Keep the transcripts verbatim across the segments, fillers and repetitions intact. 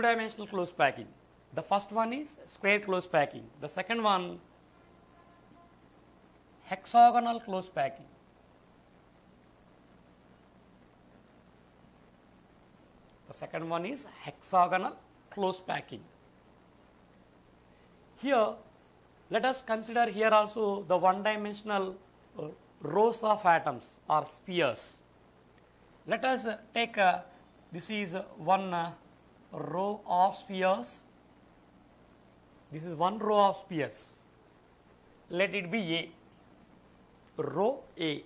two dimensional close packing. The first one is square close packing, the second one hexagonal close packing. The second one is hexagonal close packing. Here let us consider here also the one dimensional uh, rows of atoms or spheres. Let us uh, take uh, this is uh, one uh, row of spheres. This is one row of spheres. Let it be A. Row A.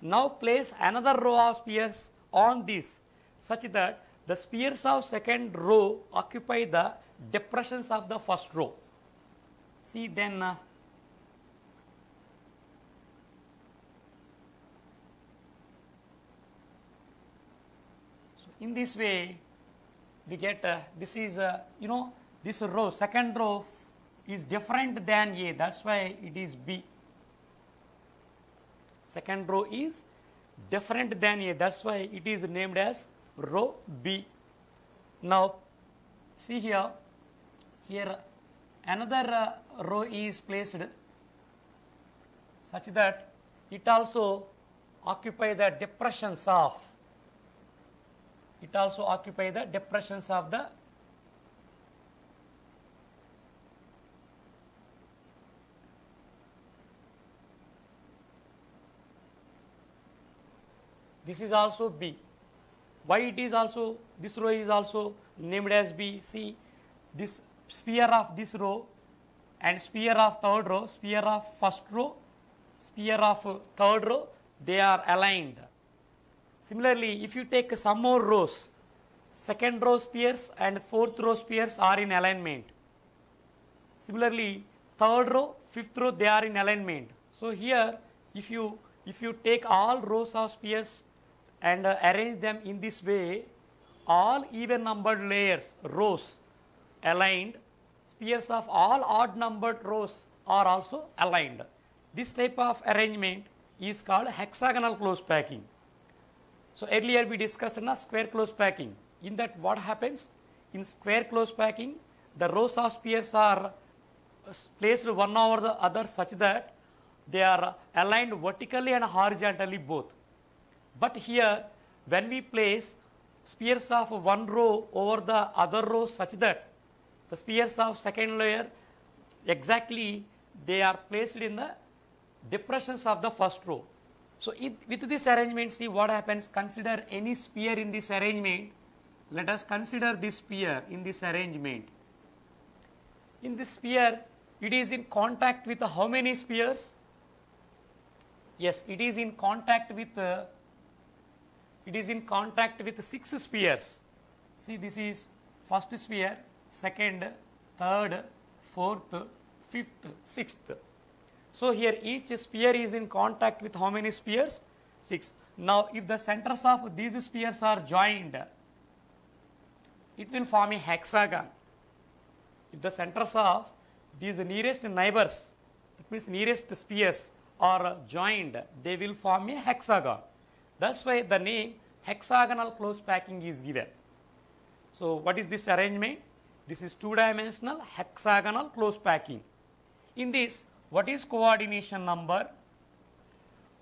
Now place another row of spheres on this such that the spheres of second row occupy the depressions of the first row. See, then uh, so in this way we get uh, this is uh, you know this row, second row is different than A, that is why it is B. Second row is different than A, that is why it is named as row B. Now, see here, here another uh, row is placed such that it also occupies the depressions of, it also occupies the depressions of the this is also B. Why it is also, this row is also named as B? See, this sphere of this row and sphere of third row, sphere of first row, sphere of third row, they are aligned. Similarly, if you take some more rows, second row spheres and fourth row spheres are in alignment. Similarly, third row, fifth row, they are in alignment. So here, if you If you take all rows of spheres and uh, arrange them in this way, all even numbered layers, rows aligned, spheres of all odd numbered rows are also aligned. This type of arrangement is called hexagonal close packing. So earlier we discussed na, square close packing. In that what happens? In square close packing, the rows of spheres are placed one over the other such that they are aligned vertically and horizontally both. But here when we place spheres of one row over the other row such that the spheres of second layer exactly they are placed in the depressions of the first row. So it, with this arrangement, see what happens. Consider any sphere in this arrangement. Let us consider this sphere in this arrangement. In this sphere it is in contact with how many spheres? Yes, it is in contact with, uh, it is in contact with six spheres. See, this is first sphere, second, third, fourth, fifth, sixth. So here each sphere is in contact with how many spheres? Six. Now, if the centers of these spheres are joined, it will form a hexagon. If the centers of these nearest neighbors, that means nearest spheres, are joined, they will form a hexagon. That's why the name hexagonal close packing is given. So what is this arrangement? This is two-dimensional hexagonal close packing. In this, what is coordination number?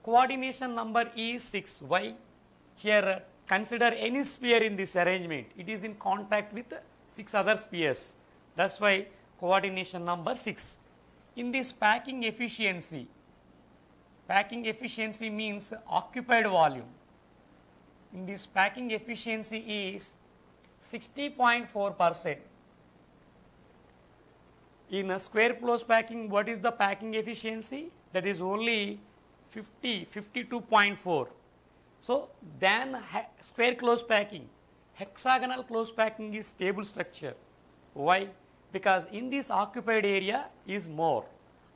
Coordination number is six. Why? Here consider any sphere in this arrangement. It is in contact with six other spheres. That's why coordination number six. In this, packing efficiency. Packing efficiency means occupied volume. In this, packing efficiency is sixty point four percent. In a square close packing, what is the packing efficiency? That is only fifty, fifty-two point four. So then square close packing, hexagonal close packing is stable structure. Why? Because in this occupied area is more.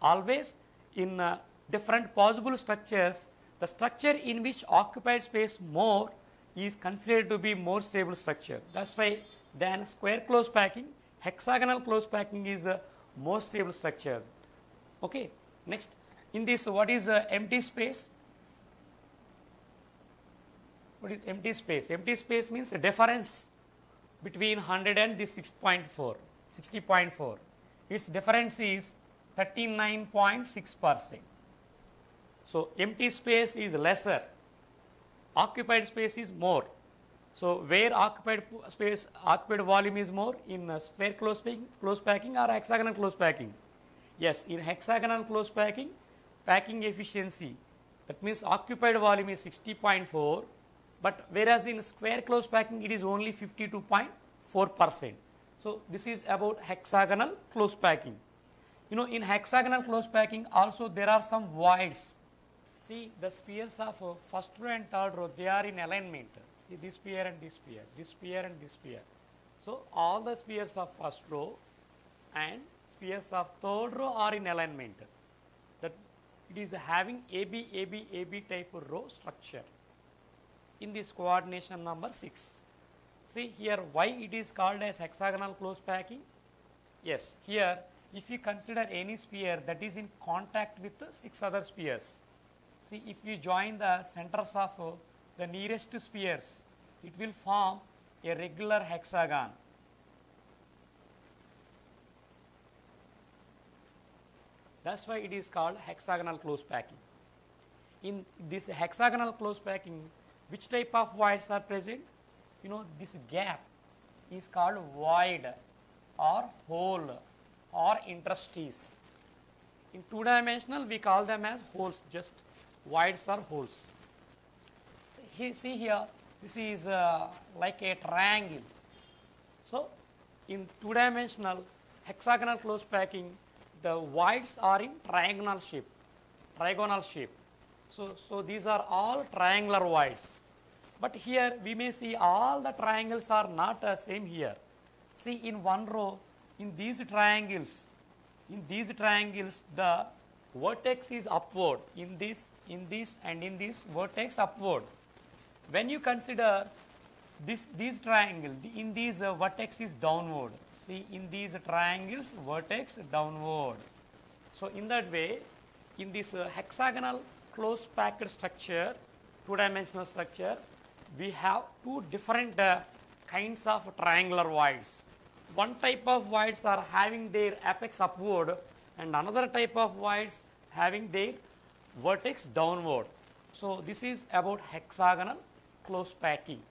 Always in uh, different possible structures, the structure in which occupied space more is considered to be more stable structure. That's why than square close packing, hexagonal close packing is a more stable structure. Okay. Next, in this, what is uh, empty space? What is empty space? Empty space means a difference between one hundred and this six point four, sixty point four. Its difference is thirty-nine point six percent. So, empty space is lesser, occupied space is more. So, where occupied space, occupied volume is more? In uh, square close packing, close packing or hexagonal close packing? Yes, in hexagonal close packing, packing efficiency, that means occupied volume is sixty point four, but whereas in square close packing it is only fifty-two point four percent. So, this is about hexagonal close packing. You know, in hexagonal close packing also there are some voids. See, the spheres of uh, first row and third row, they are in alignment. See, this sphere and this sphere, this sphere and this sphere. So, all the spheres of first row and spheres of third row are in alignment. That it is having A B, A B, A B type of row structure in this coordination number six. See here, why it is called as hexagonal close packing? Yes, here if you consider any sphere that is in contact with the six other spheres. See, if you join the centers of uh, the nearest spheres, it will form a regular hexagon. That is why it is called hexagonal close packing. In this hexagonal close packing, which type of voids are present? You know, this gap is called void or hole or interstice. In two dimensional, we call them as holes, just voids or holes. See, see here, this is uh, like a triangle. So, in two dimensional hexagonal close packing, the voids are in triangular shape, trigonal shape. So, so these are all triangular voids. But here we may see all the triangles are not the uh, same here. See, in one row, in these triangles, in these triangles, the vertex is upward. In this, in this, and in this, vertex upward. When you consider this, these triangle, in these uh, vertex is downward. See, in these triangles, vertex downward. So, in that way, in this uh, hexagonal close packed structure, two dimensional structure, we have two different uh, kinds of triangular voids. One type of voids are having their apex upward, and another type of voids having their vertex downward. So, this is about hexagonal close packing.